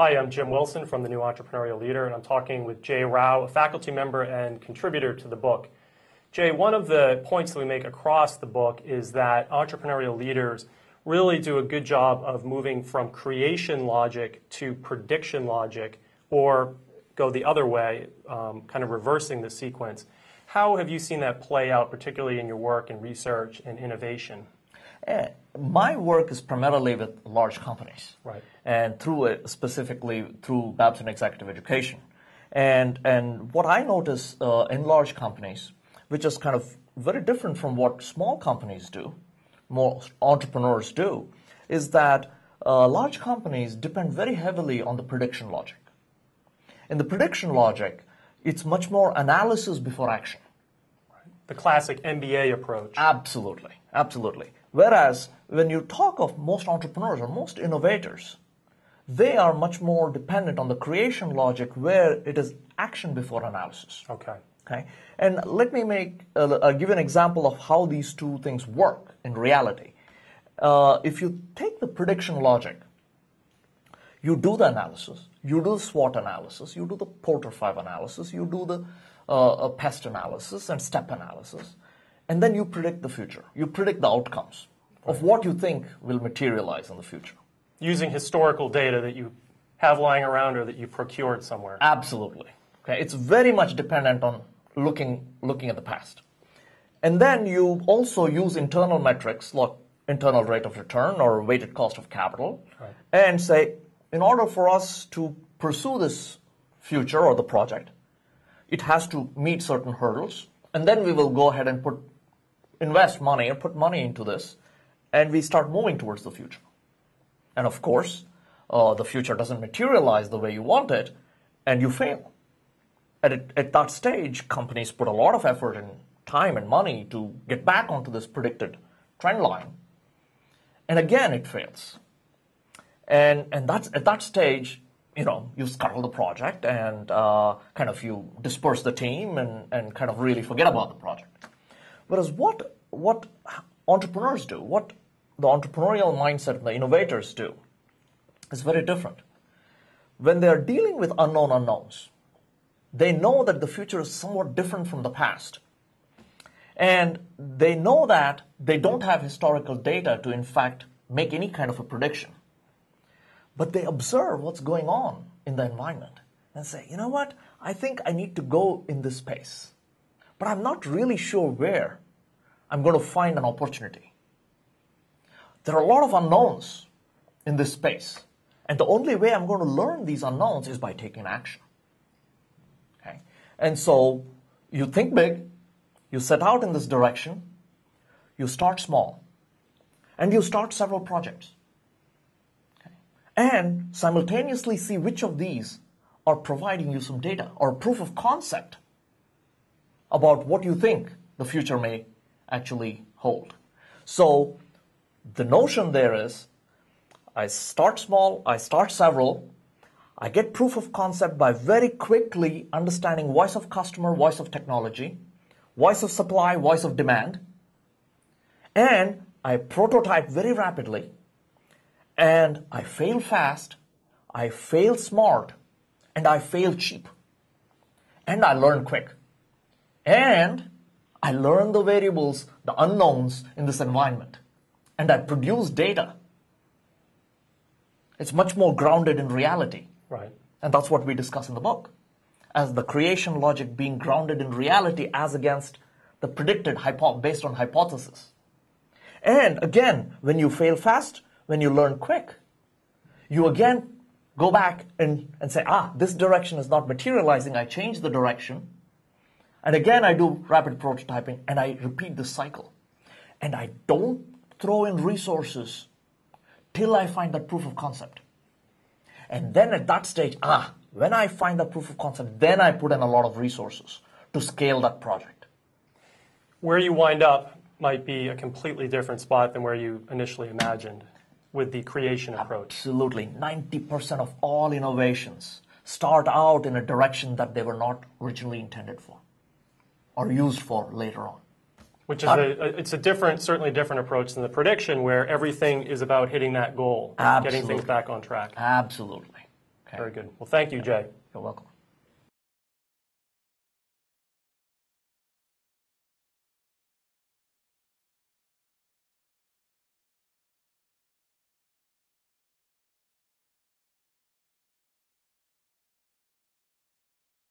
Hi, I'm Jim Wilson from The New Entrepreneurial Leader, and I'm talking with Jay Rao, a faculty member and contributor to the book. Jay, one of the points that we make across the book is that entrepreneurial leaders really do a good job of moving from creation logic to prediction logic, or go the other way, kind of reversing the sequence. How have you seen that play out, particularly in your work in research and innovation? My work is primarily with large companies, right? And through it, specifically through Babson Executive Education. And what I notice in large companies, which is kind of very different from what small companies do, most entrepreneurs do, is that large companies depend very heavily on the prediction logic. In the prediction logic, it's much more analysis before action. Right. The classic MBA approach. Absolutely, absolutely. Whereas when you talk of most entrepreneurs or most innovators, they are much more dependent on the creation logic, where it is action before analysis. Okay. Okay. And let me give an example of how these two things work in reality. If you take the prediction logic, you do the analysis, you do the SWOT analysis, you do the Porter 5 analysis, you do the pest analysis and step analysis, and then you predict the future. You predict the outcomes of what you think will materialize in the future. Using historical data that you have lying around or that you procured somewhere. Absolutely. Okay. It's very much dependent on looking at the past. And then you also use internal metrics, like internal rate of return or weighted cost of capital, right, and say, in order for us to pursue this future or the project, it has to meet certain hurdles. And then we will go ahead and invest money or put money into this, and we start moving towards the future. And of course, the future doesn't materialize the way you want it, and you fail. At that stage, companies put a lot of effort and time and money to get back onto this predicted trend line, and again it fails. And that's at that stage, you know, you scuttle the project and kind of you disperse the team and kind of really forget about the project. Whereas what entrepreneurs do, what the entrepreneurial mindset and the innovators do is very different. When they're dealing with unknown unknowns, they know that the future is somewhat different from the past. And they know that they don't have historical data to, in fact, make any kind of a prediction. But they observe what's going on in the environment and say, you know what, I think I need to go in this space, but I'm not really sure where I'm going to find an opportunity. There are a lot of unknowns in this space, and the only way I'm going to learn these unknowns is by taking action. Okay? And so you think big, you set out in this direction, you start small, and you start several projects, and simultaneously see which of these are providing you some data or proof of concept about what you think the future may actually hold. So the notion there is, I start small, I start several, I get proof of concept by very quickly understanding voice of customer, voice of technology, voice of supply, voice of demand, and I prototype very rapidly. And I fail fast, I fail smart, and I fail cheap. And I learn quick. And I learn the variables, the unknowns in this environment. And I produce data. It's much more grounded in reality. Right. And that's what we discuss in the book, as the creation logic being grounded in reality as against the predicted based on hypothesis. And again, when you fail fast, when you learn quick, you again go back and say, this direction is not materializing. I change the direction. And again, I do rapid prototyping, and I repeat this cycle. And I don't throw in resources till I find that proof of concept. And then at that stage, when I find that proof of concept, then I put in a lot of resources to scale that project. Where you wind up might be a completely different spot than where you initially imagined with the creation approach. Absolutely. 90% of all innovations start out in a direction that they were not originally intended for or used for later on. Which is certainly a different approach than the prediction, where everything is about hitting that goal, getting things back on track. Absolutely. Okay. Very good. Well, thank you, Jay. You're welcome.